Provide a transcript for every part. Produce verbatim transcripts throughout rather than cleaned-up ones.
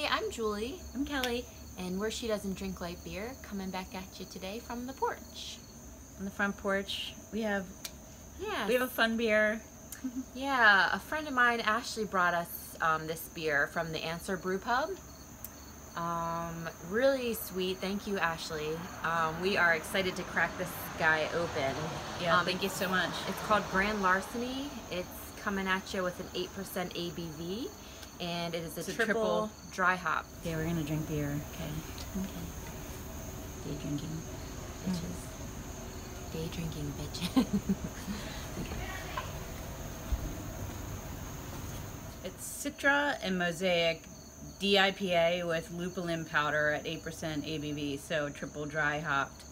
Hey, I'm Julie, I'm Kelly, and we're She Doesn't Drink Light Beer, coming back at you today from the porch. On the front porch, we have yeah, we have a fun beer. Yeah, a friend of mine, Ashley, brought us um, this beer from The Answer Brew Pub. Um, really sweet, thank you, Ashley. Um, we are excited to crack this guy open. Yeah, um, thank you so much. It's called Grand Larceny. It's coming at you with an eight percent A B V. And it is a, a triple, triple dry hop. Okay, we're gonna drink beer. Okay. Okay. Day drinking, bitches. Mm-hmm. Day drinking, bitches. Okay. It's Citra and Mosaic D I P A with lupulin powder at eight percent A B V, so triple dry hopped.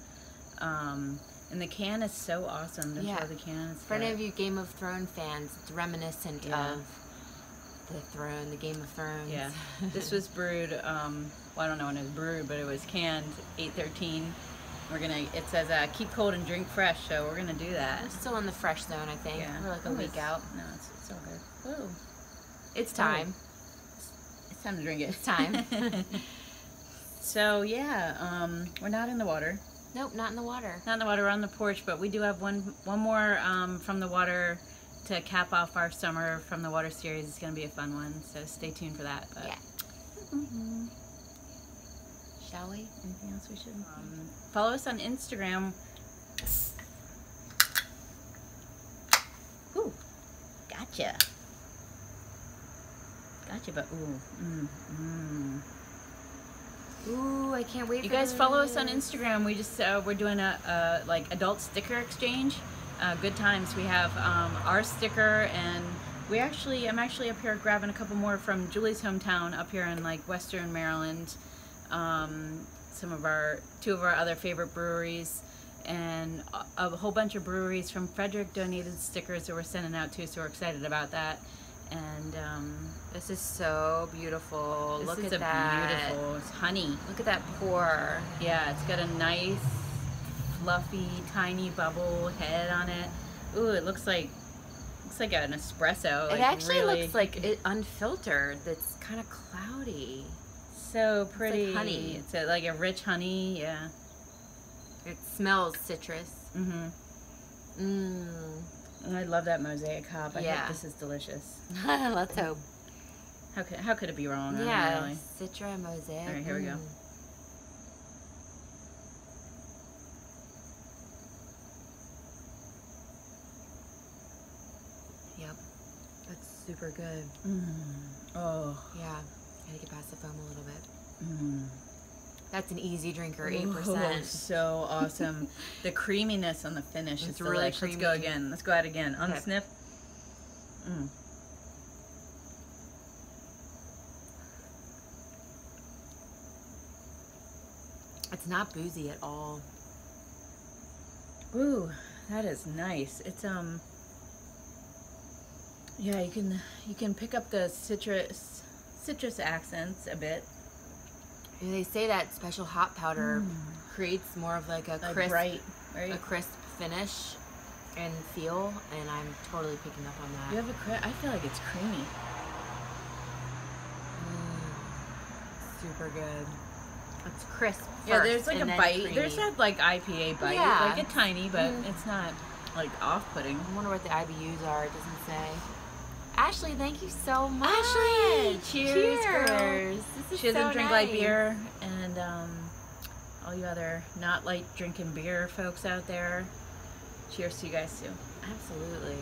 Um, And the can is so awesome. That's yeah. The can is. For any of you Game of Thrones fans, it's reminiscent yeah. of. The throne, the Game of Thrones. Yeah, this was brewed. Um, well, I don't know when it was brewed, but it was canned eight thirteen. We're gonna. It says uh, keep cold and drink fresh, so we're gonna do that. We're still in the fresh zone, I think. Yeah. We're like a Ooh, week out. No, it's, it's all good. Whoa, it's time. It's, it's time to drink it. It's time. So yeah, um, we're not in the water. Nope, not in the water. Not in the water. We're on the porch, but we do have one one more um, from the water. To cap off our summer from the water series. It's going to be a fun one, so stay tuned for that. But. Yeah. Mm-hmm. Shall we? Anything else we should? Um, follow us on Instagram. Ooh, gotcha. Gotcha, but ooh. Mm, mm. Ooh, I can't wait. You for guys them. Follow us on Instagram. We just uh, we're doing a, a like adult sticker exchange. Uh, good times. We have um, our sticker, and we actually, I'm actually up here grabbing a couple more from Julie's hometown up here in like Western Maryland. Um, some of our, two of our other favorite breweries, and a, a whole bunch of breweries from Frederick donated stickers that we're sending out to, so we're excited about that. And um, this is so beautiful. Look at that. This is beautiful. It's honey. Look at that pour. Yeah, it's got a nice fluffy, tiny bubble head on it. Ooh, it looks like looks like an espresso. Like it actually really looks like it unfiltered. That's kind of cloudy. So pretty. It's like honey. It's a, like a rich honey. Yeah. It smells citrus. Mhm. Mmm. And I love that mosaic hop. I yeah. think this is delicious. Let's hope. How could how could it be wrong? Yeah. Really. Citra mosaic. All right, here mm. we go. Super good. Mm. Oh. Yeah. Gotta get past the foam a little bit. Mm. That's an easy drinker, eight percent. So awesome. The creaminess on the finish it's is really delicious. Creamy. Let's go again. Let's go out again. Okay. Unsniff. Mm. It's not boozy at all. Ooh, that is nice. It's, um... yeah, you can you can pick up the citrus citrus accents a bit. And they say that special hop powder mm. creates more of like a crisp, a bright, right? a crisp finish and feel, and I'm totally picking up on that. You have a cri I feel like it's creamy. Mm, super good. It's crisp. First, yeah, there's like a bite. Creamy. There's that like I P A bite, yeah. like a tiny, but mm. it's not like off-putting. I wonder what the I B Us are. It doesn't say. Ashley, thank you so much. Ashley, cheers, cheers. Girls. This is she doesn't so drink nice. Light beer, and um, all you other not light drinking beer folks out there, cheers to you guys too. Absolutely.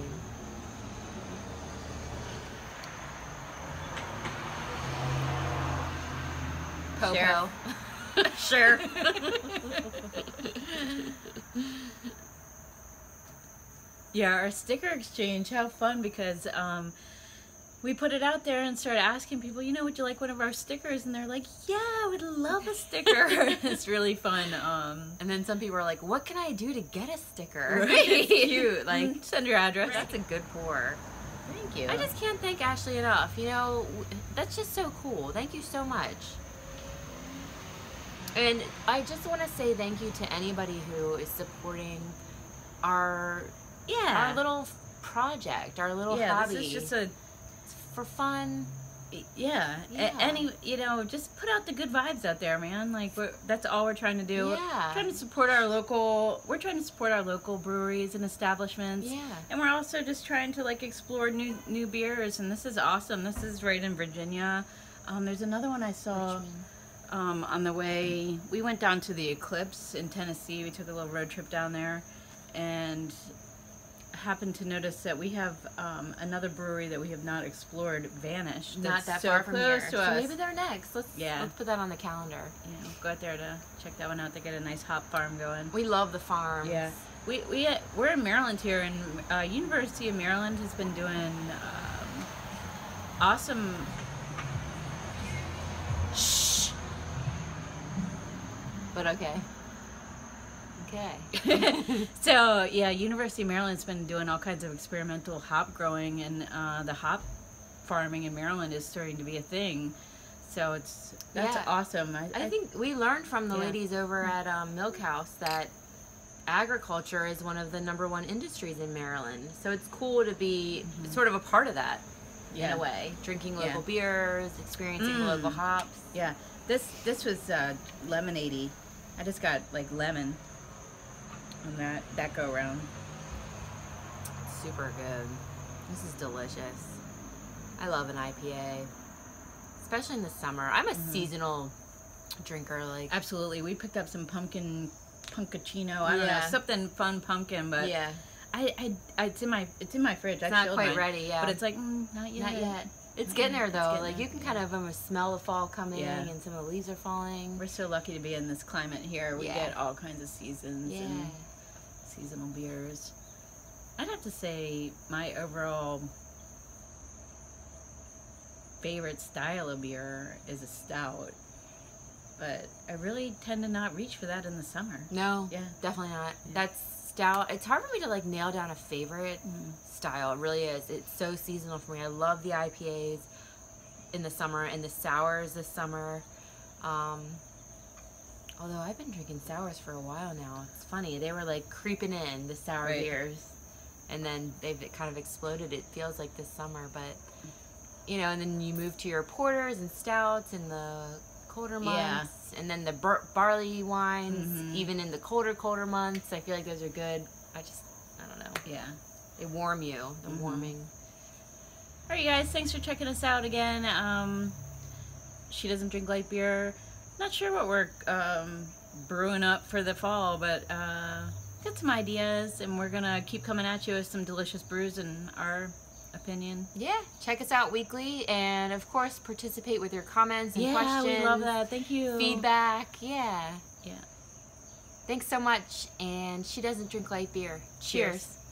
Popo. Sure. Yeah, our sticker exchange, how fun, because um, we put it out there and started asking people, you know, would you like one of our stickers? And they're like, yeah, I would love a sticker. It's really fun. Um, and then some people are like, what can I do to get a sticker? Right. It's cute. Like, send your address. Right. That's a good pour. Thank you. I just can't thank Ashley enough. You know, that's just so cool. Thank you so much. And I just want to say thank you to anybody who is supporting our... yeah, our little project, our little yeah, hobby. Yeah, this is just a it's for fun. Yeah. yeah. Any, you know, just put out the good vibes out there, man. Like, we're, that's all we're trying to do. Yeah. We're trying to support our local, we're trying to support our local breweries and establishments. Yeah. And we're also just trying to, like, explore new new beers. And this is awesome. This is right in Virginia. Um, there's another one I saw um, on the way. We went down to the Eclipse in Tennessee. We took a little road trip down there. And happened to notice that we have um, another brewery that we have not explored, Vanish. That's not that so far from close here. To so us. Maybe they're next. Let's yeah. let's put that on the calendar. Yeah, we'll go out there to check that one out. They get a nice hop farm going. We love the farms. Yeah, we we uh, we're in Maryland here, and uh, University of Maryland has been doing um, awesome. Shh. But okay. Okay. So yeah, University of Maryland's been doing all kinds of experimental hop growing, and uh, the hop farming in Maryland is starting to be a thing. So it's that's yeah. awesome. I, I, I think we learned from the yeah. ladies over at um, Milk House that agriculture is one of the number one industries in Maryland. So it's cool to be mm-hmm. sort of a part of that yeah. in a way, drinking local yeah. beers, experiencing mm. local hops. Yeah. This this was uh, lemonade-y. I just got like lemon. And that that go round, super good. This is delicious. I love an I P A, especially in the summer. I'm a mm-hmm. seasonal drinker. Like absolutely, we picked up some pumpkin, pumpkachino. I don't yeah. know, something fun pumpkin, but yeah, I, I, I it's in my it's in my fridge. It's I not quite mine, ready, yeah. But it's like mm, not yet. Not yet. It's getting there though. Getting like there. You can kind of almost smell the fall coming yeah. and some of the leaves are falling. We're so lucky to be in this climate here. We yeah. get all kinds of seasons yeah. and seasonal beers. I'd have to say my overall favorite style of beer is a stout, but I really tend to not reach for that in the summer. No, yeah, definitely not. Yeah. That's stout. It's hard for me to like nail down a favorite mm. style. It really is. It's so seasonal for me. I love the I P As in the summer and the sours this summer. Um, Although I've been drinking sours for a while now. It's funny. They were like creeping in, the sour right. beers. And then they've kind of exploded, it feels like, this summer. But, you know, and then you move to your porters and stouts in the colder months. Yeah. And then the bar barley wines, mm-hmm. even in the colder, colder months. I feel like those are good. I just, I don't know. Yeah. They warm you. They're mm-hmm. warming. All right, you guys. Thanks for checking us out again. Um, She Doesn't Drink Light Beer. Not sure what we're um, brewing up for the fall, but uh, got some ideas, and we're gonna keep coming at you with some delicious brews in our opinion. Yeah, check us out weekly, and of course participate with your comments and yeah, questions. Yeah, we love that. Thank you. Feedback. Yeah. Yeah. Thanks so much, and She Doesn't Drink Light Beer. Cheers. Cheers.